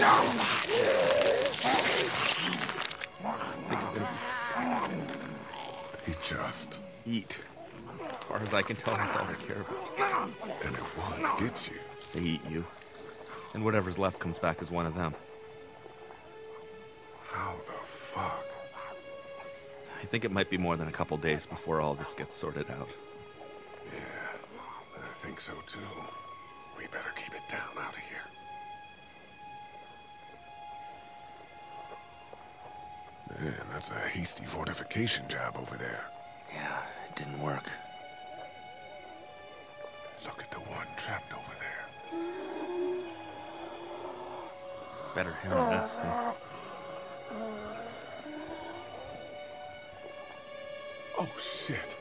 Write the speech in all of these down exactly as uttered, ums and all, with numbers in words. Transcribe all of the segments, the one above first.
They just eat. As far as I can tell, that's all they care about. And if one gets you, they eat you. And whatever's left comes back as one of them. How the fuck? I think it might be more than a couple days before all this gets sorted out. Yeah, I think so too. We better keep it down out of here. Man, that's a hasty fortification job over there. Yeah, it didn't work. Look at the one trapped over there. Better him than us, huh? Oh, shit.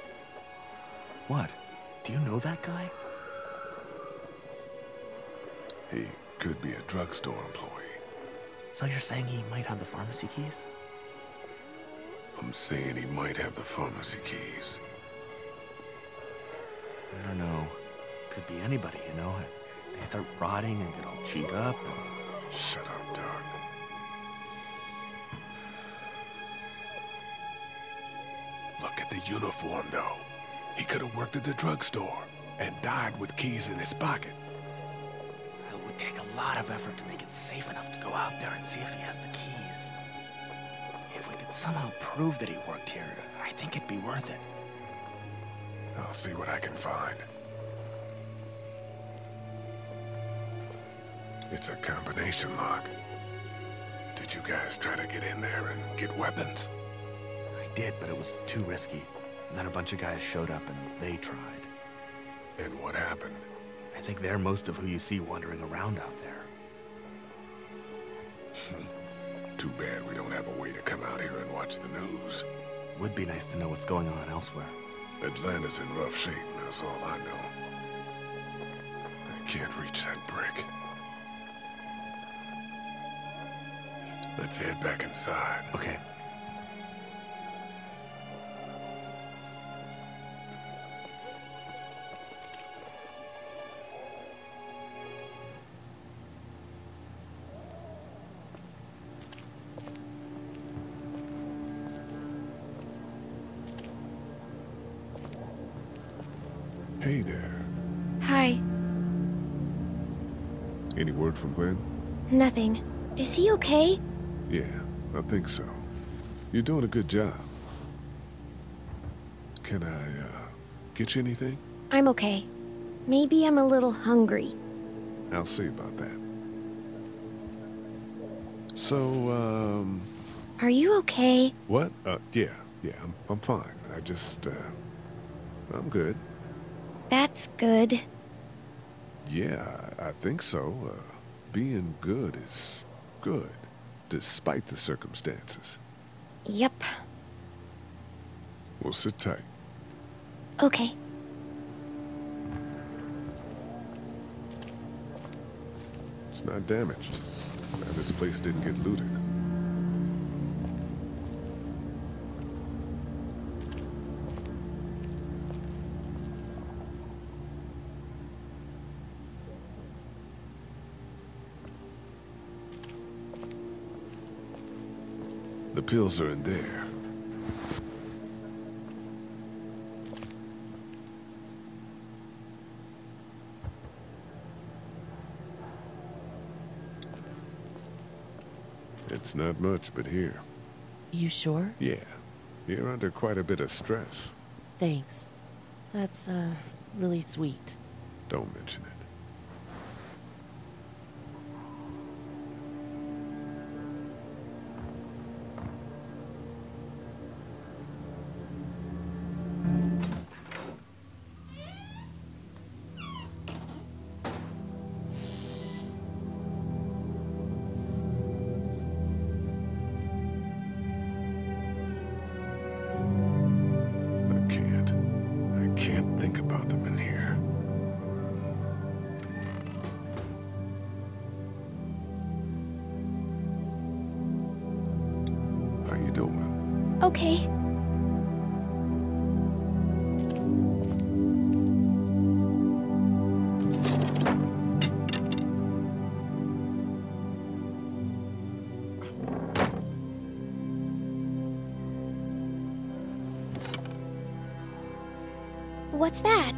What? Do you know that guy? He could be a drugstore employee. So you're saying he might have the pharmacy keys? I'm saying he might have the pharmacy keys. I don't know. Could be anybody, you know? They start rotting and get all chewed up and... Shut up, Doug. Look at the uniform, though. He could have worked at the drugstore and died with keys in his pocket. It would take a lot of effort to make it safe enough to go out there and see if he has the keys. If we could somehow prove that he worked here, I think it'd be worth it. I'll see what I can find. It's a combination lock. Did you guys try to get in there and get weapons? I did, but it was too risky. And then a bunch of guys showed up and they tried. And what happened? I think they're most of who you see wandering around out there. Too bad we don't have a way to come out here and watch the news. Would be nice to know what's going on elsewhere. Atlanta's in rough shape, that's all I know. I can't reach that brick. Let's head back inside. Okay. Hey there. Hi. Any word from Glenn? Nothing. Is he okay? Yeah, I think so. You're doing a good job. Can I, uh, get you anything? I'm okay. Maybe I'm a little hungry. I'll see about that. So, um... Are you okay? What? Uh, yeah, yeah, I'm, I'm fine. I just, uh... I'm good. That's good. Yeah, I think so. Uh, being good is good, despite the circumstances. Yep. Well, sit tight. Okay. It's not damaged. Now this place didn't get looted. The pills are in there. It's not much, but here. You sure? Yeah. You're under quite a bit of stress. Thanks. That's, uh, really sweet. Don't mention it. Okay. What's that?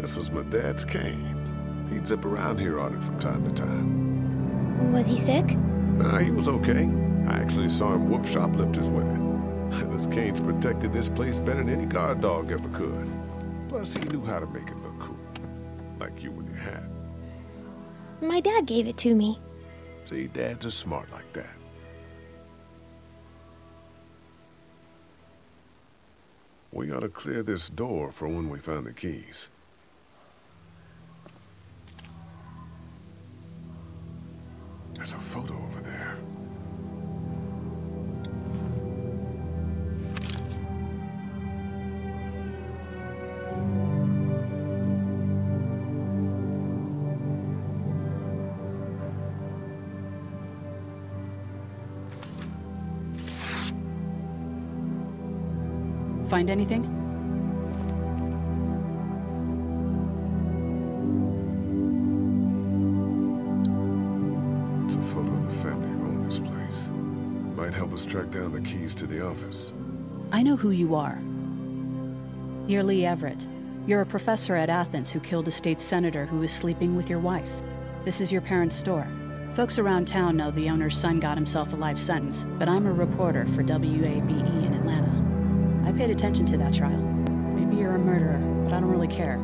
This is my dad's cane. He'd zip around here on it from time to time. Was he sick? Nah, he was okay. I actually saw him whoop shoplifters with it. This cane's protected this place better than any guard dog ever could. Plus, he knew how to make it look cool. Like you with your hat. My dad gave it to me. See, dads are smart like that. We ought to clear this door for when we find the keys. There's a photo over there. Find anything? It's a photo of the family who owned this place. Might help us track down the keys to the office. I know who you are. You're Lee Everett. You're a professor at Athens who killed a state senator who was sleeping with your wife. This is your parents' store. Folks around town know the owner's son got himself a life sentence, but I'm a reporter for W A B E in Atlanta. I paid attention to that trial. Maybe you're a murderer, but I don't really care.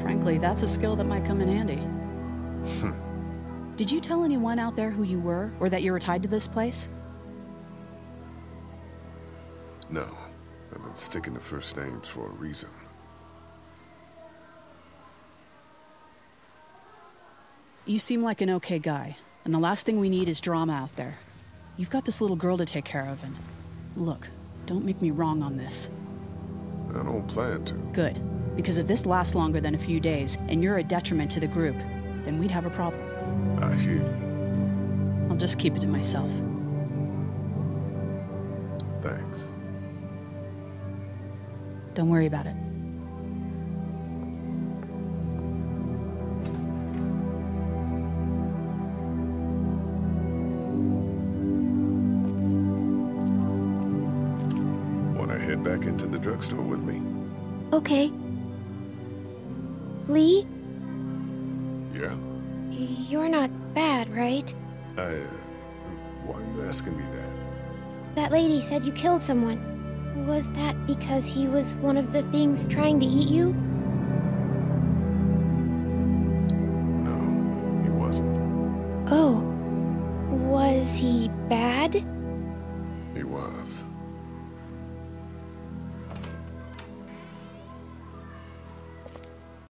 Frankly, that's a skill that might come in handy. Did you tell anyone out there who you were, or that you were tied to this place? No. I've been sticking to first names for a reason. You seem like an okay guy, and the last thing we need is drama out there. You've got this little girl to take care of, and look. Don't make me wrong on this. I don't plan to. Good. Because if this lasts longer than a few days, and you're a detriment to the group, then we'd have a problem. I hear you. I'll just keep it to myself. Thanks. Don't worry about it. Back into the drugstore with me. Okay. Lee? Yeah? You're not bad, right? I, uh, why are you asking me that? That lady said you killed someone. Was that because he was one of the things trying to eat you? No, he wasn't. Oh. Was he bad? He was.